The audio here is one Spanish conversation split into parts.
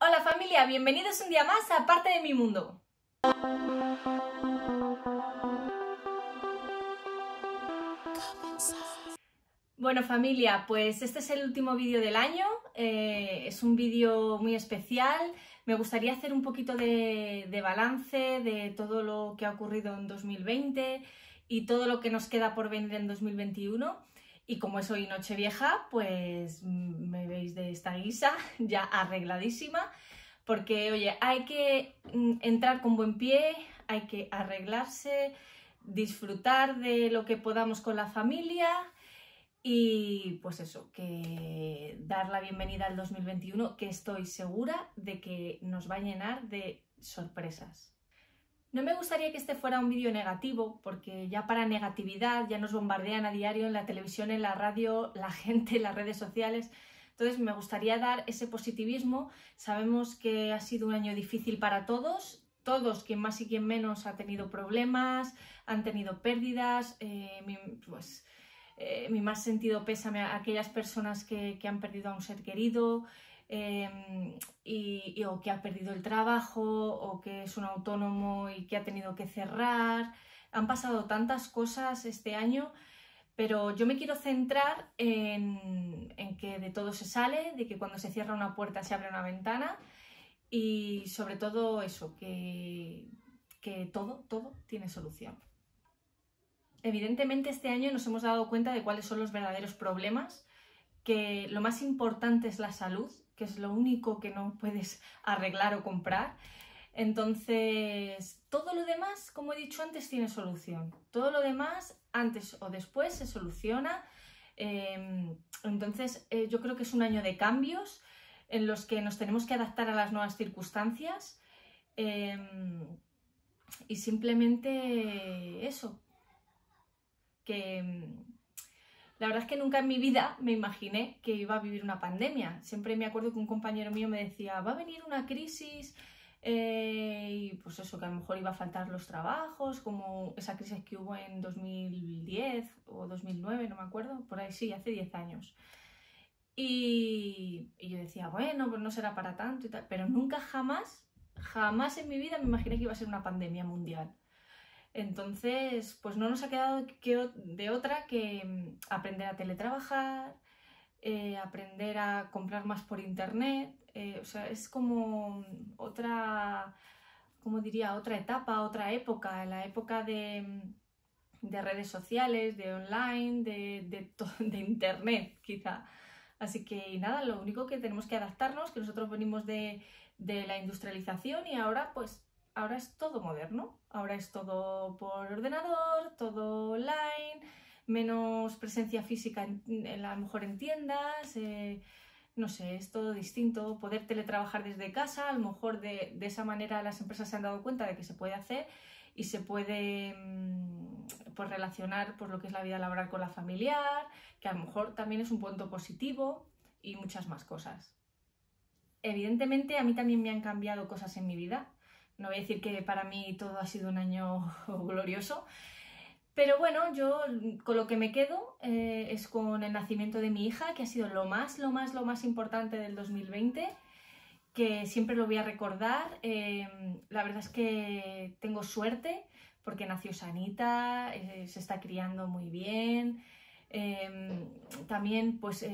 Hola familia, bienvenidos un día más a Parte de mi Mundo. Bueno familia, pues este es el último vídeo del año, es un vídeo muy especial. Me gustaría hacer un poquito de balance de todo lo que ha ocurrido en 2020 y todo lo que nos queda por venir en 2021. Y como es hoy Nochevieja, pues me veis de esta guisa ya arregladísima, porque oye, hay que entrar con buen pie, hay que arreglarse, disfrutar de lo que podamos con la familia y pues eso, que dar la bienvenida al 2021, que estoy segura de que nos va a llenar de sorpresas. No me gustaría que este fuera un vídeo negativo, porque ya para negatividad ya nos bombardean a diario en la televisión, en la radio, la gente, en las redes sociales. Entonces me gustaría dar ese positivismo. Sabemos que ha sido un año difícil para todos. Todos, quien más y quien menos, ha tenido problemas, han tenido pérdidas. Mi más sentido pésame a aquellas personas que han perdido a un ser querido. O que ha perdido el trabajo, o que es un autónomo y que ha tenido que cerrar. Han pasado tantas cosas este año, pero yo me quiero centrar en que de todo se sale, de que cuando se cierra una puerta se abre una ventana, y sobre todo eso, que todo tiene solución. Evidentemente este año nos hemos dado cuenta de cuáles son los verdaderos problemas, que lo más importante es la salud, que es lo único que no puedes arreglar o comprar. Entonces, todo lo demás, como he dicho antes, tiene solución. Todo lo demás, antes o después, se soluciona. Entonces, yo creo que es un año de cambios en los que nos tenemos que adaptar a las nuevas circunstancias. Y simplemente eso. Que... La verdad es que nunca en mi vida me imaginé que iba a vivir una pandemia. Siempre me acuerdo que un compañero mío me decía, va a venir una crisis, y pues eso, que a lo mejor iba a faltar los trabajos, como esa crisis que hubo en 2010 o 2009, no me acuerdo, por ahí sí, hace 10 años. Y yo decía, bueno, pues no será para tanto y tal, pero nunca jamás en mi vida me imaginé que iba a ser una pandemia mundial. Entonces, pues no nos ha quedado de otra que aprender a teletrabajar, aprender a comprar más por internet. Es como otra, ¿cómo diría? Otra etapa, otra época, la época de redes sociales, de online, de internet, quizá. Así que nada, lo único que tenemos que adaptarnos, que nosotros venimos de la industrialización y ahora pues... Ahora es todo moderno, ahora es todo por ordenador, todo online, menos presencia física a lo mejor en tiendas, no sé, es todo distinto. Poder teletrabajar desde casa, a lo mejor de esa manera las empresas se han dado cuenta de que se puede hacer y se puede pues, relacionar pues, lo que es la vida laboral con la familiar, que a lo mejor también es un punto positivo y muchas más cosas. Evidentemente a mí también me han cambiado cosas en mi vida. No voy a decir que para mí todo ha sido un año glorioso, pero bueno, yo con lo que me quedo es con el nacimiento de mi hija, que ha sido lo más importante del 2020, que siempre lo voy a recordar. La verdad es que tengo suerte porque nació sanita, se está criando muy bien. También pues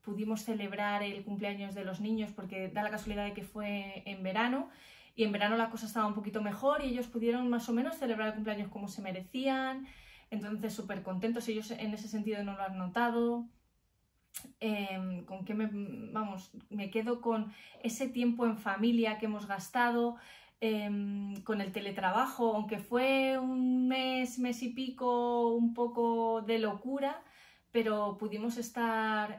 pudimos celebrar el cumpleaños de los niños porque da la casualidad de que fue en verano. Y en verano la cosa estaba un poquito mejor y ellos pudieron más o menos celebrar el cumpleaños como se merecían. Entonces súper contentos, ellos en ese sentido no lo han notado. Me quedo con ese tiempo en familia que hemos gastado, con el teletrabajo, aunque fue un mes y pico, un poco de locura, pero pudimos estar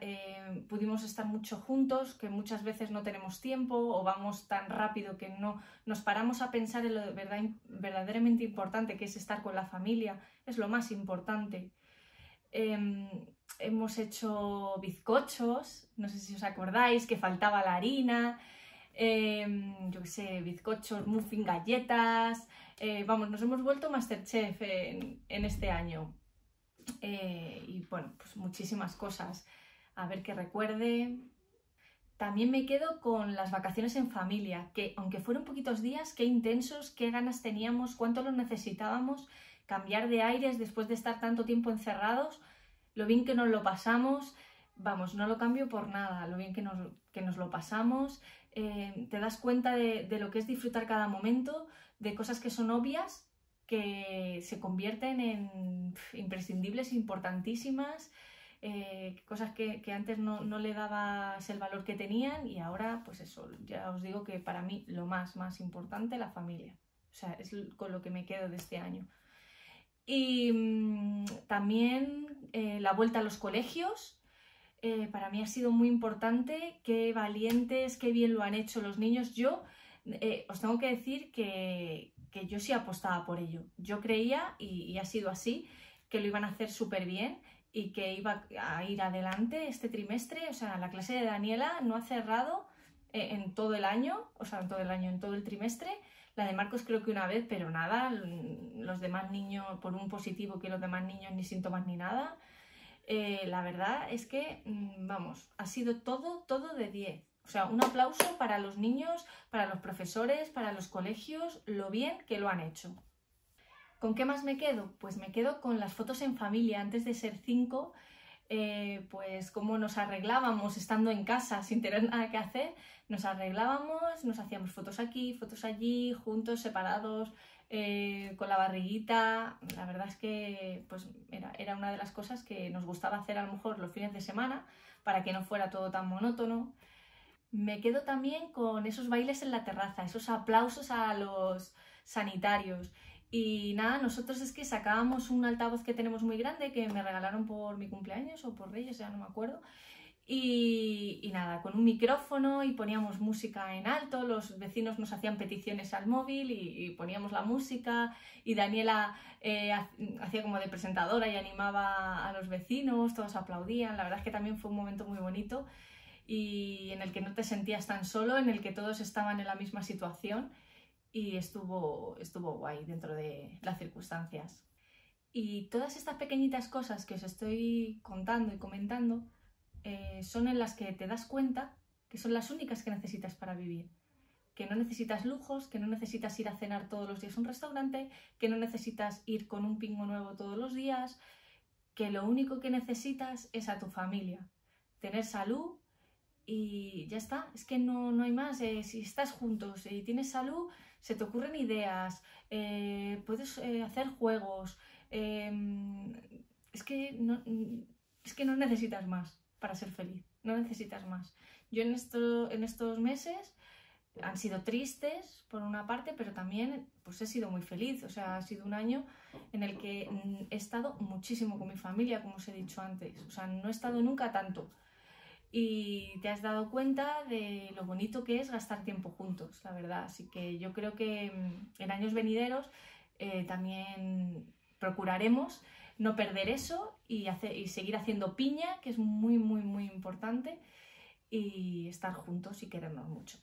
mucho juntos, que muchas veces no tenemos tiempo o vamos tan rápido que no nos paramos a pensar en lo verdaderamente importante, que es estar con la familia, es lo más importante. Hemos hecho bizcochos, no sé si os acordáis, que faltaba la harina, yo qué sé, bizcochos, muffin, galletas, vamos, nos hemos vuelto Masterchef en este año. Y bueno, pues muchísimas cosas. A ver qué recuerde. También me quedo con las vacaciones en familia, que aunque fueron poquitos días, qué intensos, qué ganas teníamos, cuánto los necesitábamos, cambiar de aires después de estar tanto tiempo encerrados, lo bien que nos lo pasamos, vamos, no lo cambio por nada, lo bien que nos lo pasamos, te das cuenta de lo que es disfrutar cada momento, de cosas que son obvias, que se convierten en imprescindibles, importantísimas, cosas que antes no le dabas el valor que tenían y ahora, pues eso, ya os digo que para mí lo más importante, la familia. O sea, es con lo que me quedo de este año. Y también la vuelta a los colegios, para mí ha sido muy importante, qué valientes, qué bien lo han hecho los niños. Yo os tengo que decir que yo sí apostaba por ello. Yo creía, y ha sido así, que lo iban a hacer súper bien y que iba a ir adelante este trimestre. O sea, la clase de Daniela no ha cerrado en todo el año, o sea, en todo el año, en todo el trimestre. La de Marcos creo que una vez, pero nada, los demás niños, por un positivo que los demás niños ni síntomas ni nada. La verdad es que, vamos, ha sido todo de 10. O sea, un aplauso para los niños, para los profesores, para los colegios, lo bien que lo han hecho. ¿Con qué más me quedo? Pues me quedo con las fotos en familia. Antes de ser 5, pues cómo nos arreglábamos estando en casa sin tener nada que hacer. Nos arreglábamos, nos hacíamos fotos aquí, fotos allí, juntos, separados, con la barriguita. La verdad es que pues, era una de las cosas que nos gustaba hacer a lo mejor los fines de semana para que no fuera todo tan monótono. Me quedo también con esos bailes en la terraza, esos aplausos a los sanitarios. Y nada, nosotros es que sacábamos un altavoz que tenemos muy grande que me regalaron por mi cumpleaños o por Reyes, ya no me acuerdo. Y nada, con un micrófono y poníamos música en alto, los vecinos nos hacían peticiones al móvil y poníamos la música y Daniela hacía como de presentadora y animaba a los vecinos, todos aplaudían. La verdad es que también fue un momento muy bonito y en el que no te sentías tan solo, en el que todos estaban en la misma situación. Y estuvo guay dentro de las circunstancias. Y todas estas pequeñitas cosas que os estoy contando y comentando son en las que te das cuenta que son las únicas que necesitas para vivir. Que no necesitas lujos, que no necesitas ir a cenar todos los días a un restaurante, que no necesitas ir con un pingo nuevo todos los días, que lo único que necesitas es a tu familia. Tener salud y ya está. Es que no hay más. Si estás juntos y tienes salud, se te ocurren ideas, puedes hacer juegos, es que no necesitas más para ser feliz, no necesitas más. Yo en estos meses han sido tristes por una parte, pero también pues he sido muy feliz, o sea, ha sido un año en el que he estado muchísimo con mi familia, como os he dicho antes, o sea, no he estado nunca tanto. Y te has dado cuenta de lo bonito que es gastar tiempo juntos, la verdad. Así que yo creo que en años venideros también procuraremos no perder eso y seguir haciendo piña, que es muy importante, y estar juntos y querernos mucho.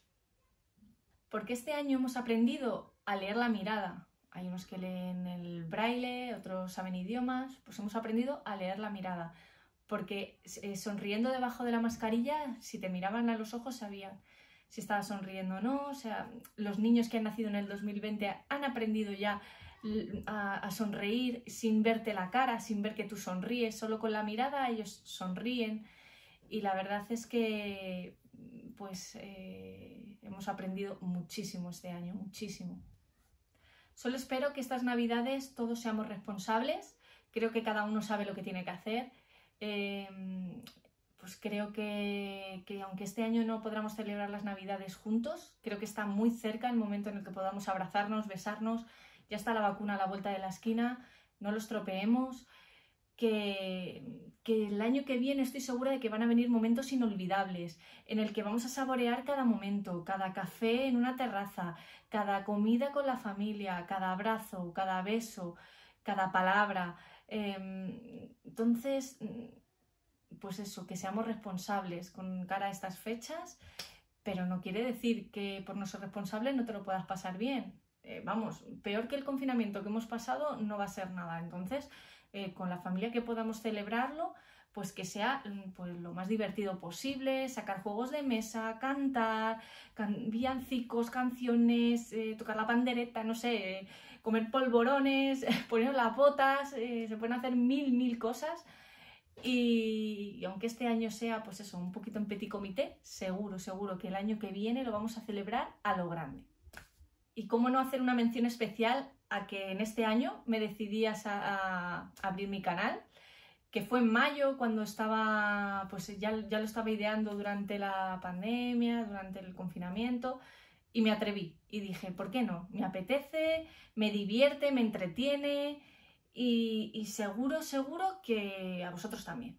Porque este año hemos aprendido a leer la mirada. Hay unos que leen el braille, otros saben idiomas, pues hemos aprendido a leer la mirada. Porque sonriendo debajo de la mascarilla, si te miraban a los ojos sabían si estabas sonriendo o no. O sea, los niños que han nacido en el 2020 han aprendido ya a sonreír sin verte la cara, sin ver que tú sonríes, solo con la mirada ellos sonríen. Y la verdad es que pues hemos aprendido muchísimo este año, muchísimo. Solo espero que estas Navidades todos seamos responsables. Creo que cada uno sabe lo que tiene que hacer. Pues creo que aunque este año no podamos celebrar las Navidades juntos, creo que está muy cerca el momento en el que podamos abrazarnos, besarnos, ya está la vacuna a la vuelta de la esquina, no lo estropeemos, que el año que viene estoy segura de que van a venir momentos inolvidables, en el que vamos a saborear cada momento, cada café en una terraza, cada comida con la familia, cada abrazo, cada beso, cada palabra. Entonces, pues eso, que seamos responsables con cara a estas fechas, pero no quiere decir que por no ser responsable no te lo puedas pasar bien. Vamos, peor que el confinamiento que hemos pasado no va a ser nada. Entonces, con la familia que podamos celebrarlo, pues que sea pues, lo más divertido posible, sacar juegos de mesa, cantar, villancicos, canciones, tocar la pandereta, no sé, comer polvorones, poner las botas, se pueden hacer mil cosas. Y aunque este año sea, pues eso, un poquito en petit comité, seguro que el año que viene lo vamos a celebrar a lo grande. Y cómo no hacer una mención especial a que en este año me decidí a abrir mi canal, que fue en mayo cuando estaba, pues ya lo estaba ideando durante la pandemia, durante el confinamiento, y me atreví y dije, ¿por qué no? Me apetece, me divierte, me entretiene. Y seguro que a vosotros también.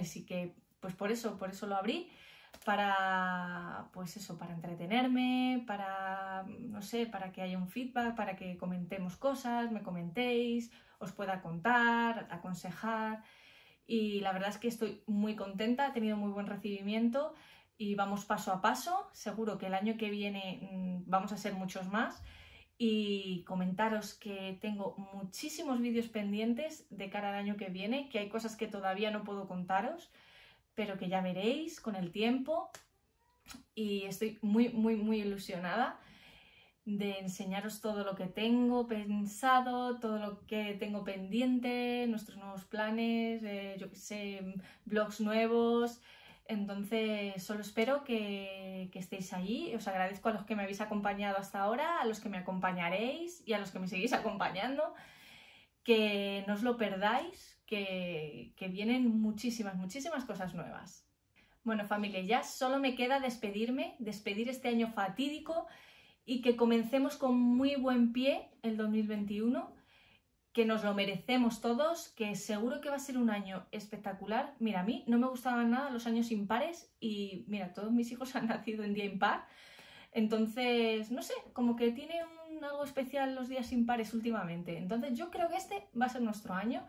Así que, pues por eso lo abrí, para, pues eso, para entretenerme, para, no sé, para que haya un feedback, para que comentemos cosas, me comentéis, os pueda contar, aconsejar. Y la verdad es que estoy muy contenta, he tenido muy buen recibimiento y vamos paso a paso. Seguro que el año que viene vamos a ser muchos más. Y comentaros que tengo muchísimos vídeos pendientes de cara al año que viene, que hay cosas que todavía no puedo contaros, pero que ya veréis con el tiempo. Y estoy muy ilusionada de enseñaros todo lo que tengo pensado, todo lo que tengo pendiente, nuestros nuevos planes, yo qué sé, blogs nuevos. Entonces, solo espero que estéis allí. Os agradezco a los que me habéis acompañado hasta ahora, a los que me acompañaréis y a los que me seguís acompañando. Que no os lo perdáis, que vienen muchísimas cosas nuevas. Bueno, familia, ya solo me queda despedirme, despedir este año fatídico y que comencemos con muy buen pie el 2021, que nos lo merecemos todos, que seguro que va a ser un año espectacular. Mira, a mí no me gustaban nada los años impares y mira, todos mis hijos han nacido en día impar. Entonces, no sé, como que tiene algo especial los días impares últimamente. Entonces yo creo que este va a ser nuestro año,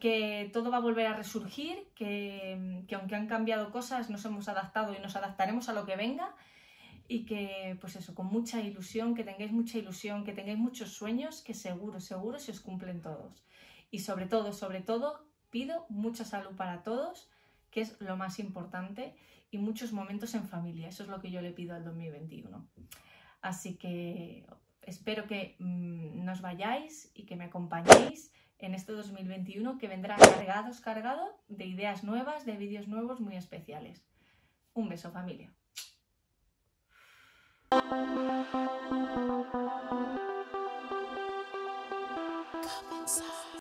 que todo va a volver a resurgir, que aunque han cambiado cosas, nos hemos adaptado y nos adaptaremos a lo que venga. Y que, pues eso, con mucha ilusión, que tengáis mucha ilusión, que tengáis muchos sueños, que seguro se os cumplen todos. Y sobre todo, pido mucha salud para todos, que es lo más importante, y muchos momentos en familia. Eso es lo que yo le pido al 2021. Así que espero que nos vayáis y que me acompañéis en este 2021, que vendrá cargado de ideas nuevas, de vídeos nuevos muy especiales. Un beso, familia. Come inside.